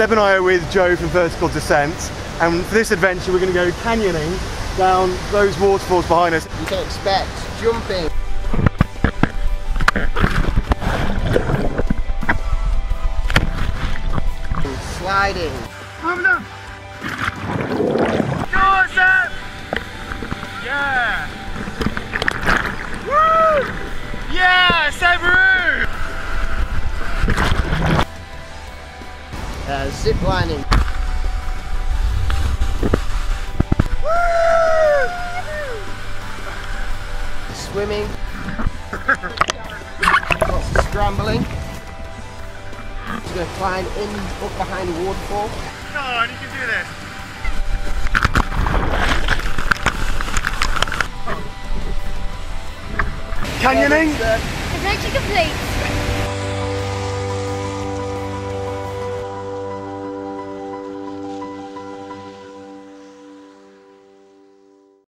Seb and I are with Joe from Vertical Descent, and for this adventure we're going to go canyoning down those waterfalls behind us. You can expect jumping. Sliding. Move them! Go on, Seb! Yeah! Woo! Yeah, Sebaroo! Zip lining. Woo! Swimming. Lots of scrambling. He's going to climb in up behind the waterfall. Come on, you can do this. Canyoning? Adventure complete.